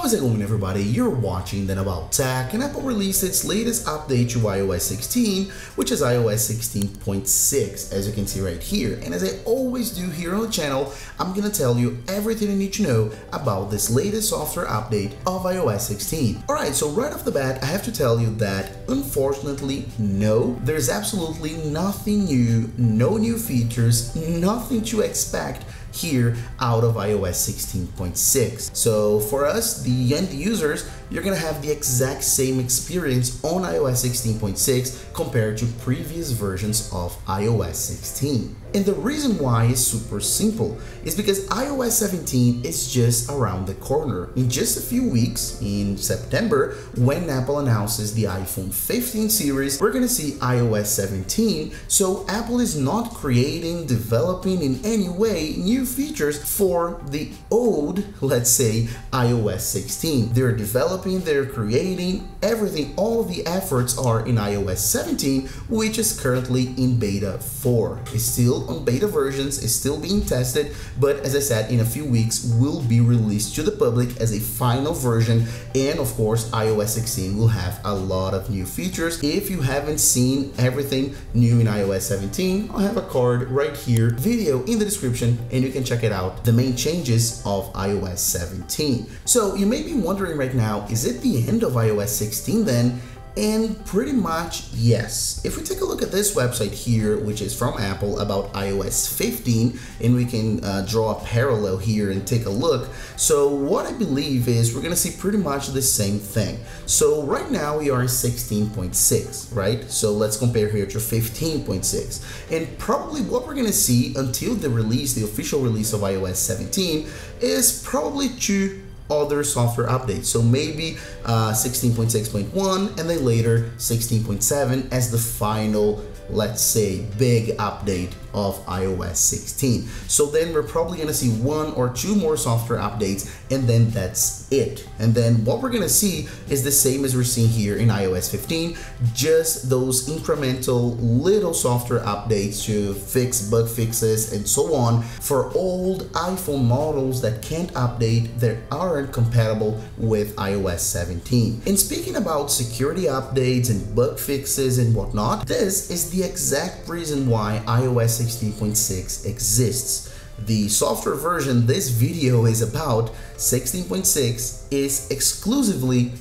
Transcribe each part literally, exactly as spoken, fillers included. How's it going, everybody? You're watching Daniel About Tech, and Apple released its latest update to i O S sixteen, which is i O S sixteen point six, as you can see right here. And as I always do here on the channel, I'm gonna tell you everything you need to know about this latest software update of i O S sixteen. Alright, so right off the bat, I have to tell you that unfortunately, no, there's absolutely nothing new, no new features, nothing to expect here out of i O S sixteen point six. So for us, the end users, you're gonna have the exact same experience on i O S sixteen point six compared to previous versions of i O S sixteen. And the reason why is super simple. It's because i O S seventeen is just around the corner. In just a few weeks, in September, when Apple announces the iPhone fifteen series, we're gonna see i O S seventeen, so Apple is not creating, developing in any way new features for the old, let's say, i O S sixteen. They're developing, they're creating, everything, all the efforts are in i O S seventeen, which is currently in beta four. It's still on beta versions, is still being tested, but as I said, in a few weeks will be released to the public as a final version. And of course, i O S sixteen will have a lot of new features. If you haven't seen everything new in i O S seventeen, I have a card right here, video in the description, and you can check it out, the main changes of i O S seventeen. So you may be wondering right now, is it the end of i O S sixteen then? And pretty much yes. If we take a look at this website here, which is from Apple, about i O S fifteen, and we can uh, draw a parallel here and take a look. So what I believe is we're gonna see pretty much the same thing. So right now we are in sixteen point six, right? So let's compare here to fifteen point six. And probably what we're gonna see until the release, the official release of i O S seventeen, is probably two other software updates. So maybe sixteen point six point one uh, and then later sixteen point seven as the final, let's say, big update of i O S sixteen. So then we're probably gonna see one or two more software updates, and then that's it. And then what we're gonna see is the same as we're seeing here in i O S fifteen, just those incremental little software updates to fix bug fixes and so on for old iPhone models that can't update, that aren't compatible with i O S seventeen. And speaking about security updates and bug fixes and whatnot, this is the exact reason why i O S sixteen point six exists. The software version this video is about, sixteen point six, is exclusively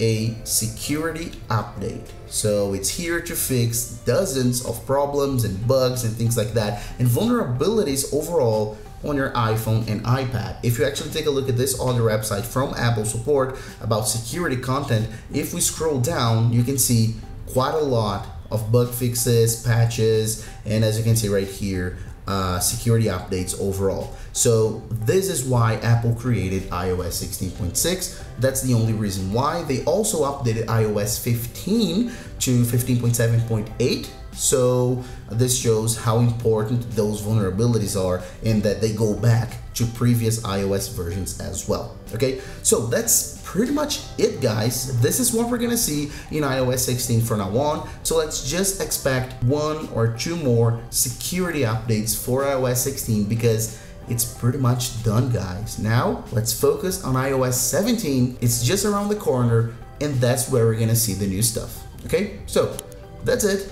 a security update. So it's here to fix dozens of problems and bugs and things like that, and vulnerabilities overall on your iPhone and iPad. If you actually take a look at this other website from Apple support about security content, if we scroll down, you can see quite a lot of bug fixes, patches, and as you can see right here, uh, security updates overall. So this is why Apple created i O S sixteen point six. That's the only reason why. They also updated i O S fifteen to fifteen point seven point eight. So this shows how important those vulnerabilities are, and that they go back to previous iOS versions as well. Okay, so that's pretty much it, guys. This is what we're gonna see in i O S sixteen from now on. So let's just expect one or two more security updates for i O S sixteen, because it's pretty much done, guys. Now let's focus on i O S seventeen. It's just around the corner, and that's where we're gonna see the new stuff. Okay, so that's it.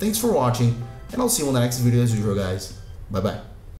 Thanks for watching, and I'll see you on the next video as usual, guys. Bye bye.